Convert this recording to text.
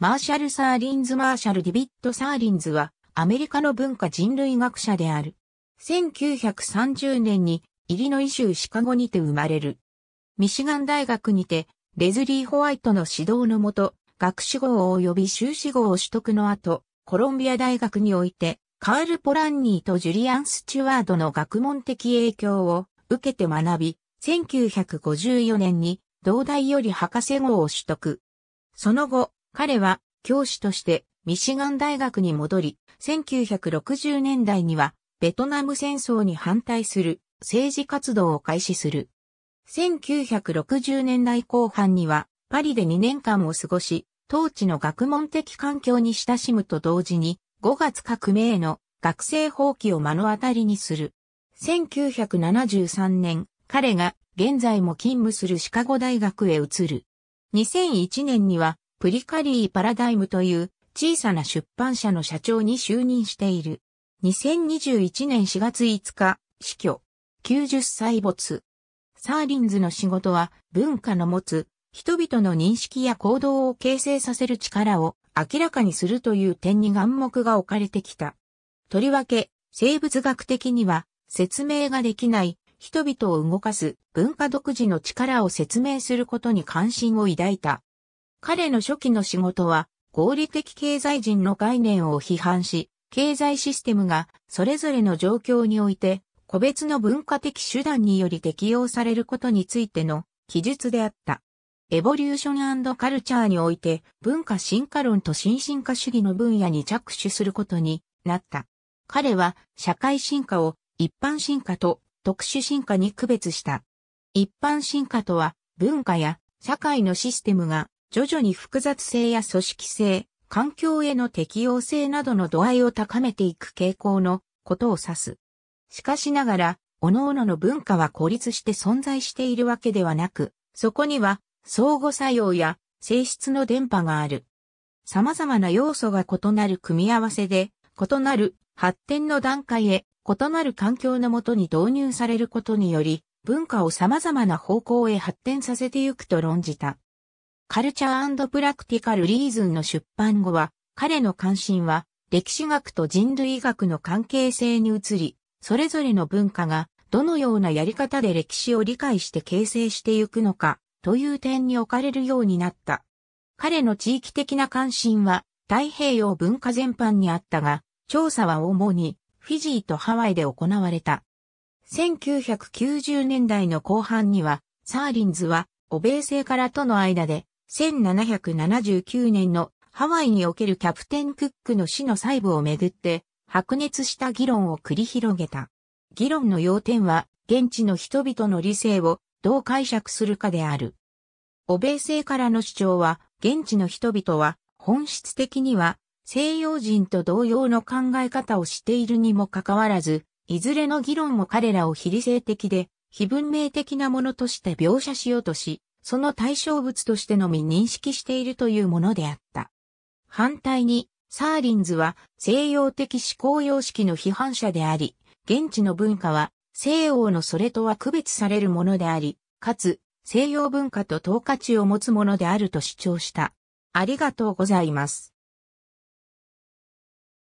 マーシャル・サーリンズ・マーシャル・ディビット・サーリンズは、アメリカの文化人類学者である。1930年に、イリノイ州シカゴにて生まれる。ミシガン大学にて、レズリー・ホワイトの指導のもと、学士号及び修士号を取得の後、コロンビア大学において、カール・ポランニーとジュリアン・スチュワードの学問的影響を受けて学び、1954年に、同大より博士号を取得。その後、彼は教師としてミシガン大学に戻り、1960年代にはベトナム戦争に反対する政治活動を開始する。1960年代後半にはパリで2年間を過ごし、当地の学問的環境に親しむと同時に5月革命への学生蜂起を目の当たりにする。1973年、彼が現在も勤務するシカゴ大学へ移る。2001年にはプリカリー・パラダイムという小さな出版社の社長に就任している。2021年4月5日、死去。90歳没。サーリンズの仕事は文化の持つ人々の認識や行動を形成させる力を明らかにするという点に眼目が置かれてきた。とりわけ、生物学的には説明ができない人々を動かす文化独自の力を説明することに関心を抱いた。彼の初期の仕事は合理的経済人の概念を批判し、経済システムがそれぞれの状況において個別の文化的手段により適用されることについての記述であった。エボリューション&カルチャーにおいて文化進化論と新進化主義の分野に着手することになった。彼は社会進化を一般進化と特殊進化に区別した。一般進化とは文化や社会のシステムが徐々に複雑性や組織性、環境への適応性などの度合いを高めていく傾向のことを指す。しかしながら、各々の文化は孤立して存在しているわけではなく、そこには相互作用や性質の伝播がある。様々な要素が異なる組み合わせで、異なる発展の段階へ、異なる環境のもとに導入されることにより、文化を様々な方向へ発展させてゆくと論じた。カルチャー&プラクティカルリーズンの出版後は、彼の関心は歴史学と人類学の関係性に移り、それぞれの文化がどのようなやり方で歴史を理解して形成してゆくのかという点に置かれるようになった。彼の地域的な関心は太平洋文化全般にあったが、調査は主にフィジーとハワイで行われた。1990年代の後半には、サーリンズは欧米勢からとの間で、1779年のハワイにおけるキャプテン・クックの死の細部をめぐって白熱した議論を繰り広げた。議論の要点は現地の人々の理性をどう解釈するかである。欧米勢からの主張は現地の人々は本質的には西洋人と同様の考え方をしているにもかかわらず、いずれの議論も彼らを非理性的で非文明的なものとして描写しようとし、その対象物としてのみ認識しているというものであった。反対に、サーリンズは西洋的思考様式の批判者であり、現地の文化は西洋のそれとは区別されるものであり、かつ西洋文化と等価値を持つものであると主張した。ありがとうございます。